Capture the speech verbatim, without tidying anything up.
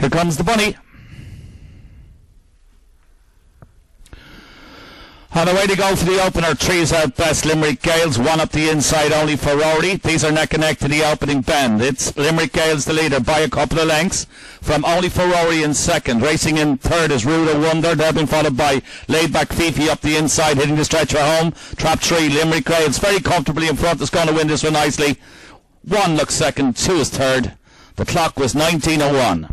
Here comes the bunny. And away they go for the opener. Three's out best, Limerick Gaels. One up the inside only for Ferrari. These are neck and neck to the opening bend. It's Limerick Gaels the leader by a couple of lengths from only Ferrari in second. Racing in third is Rudolph Wonder. They've been followed by Laidback Fifi up the inside, hitting the stretch for home. Trap three, Limerick Gaels very comfortably in front. Is going to win this one nicely. One looks second, two is third. The clock was nineteen oh one.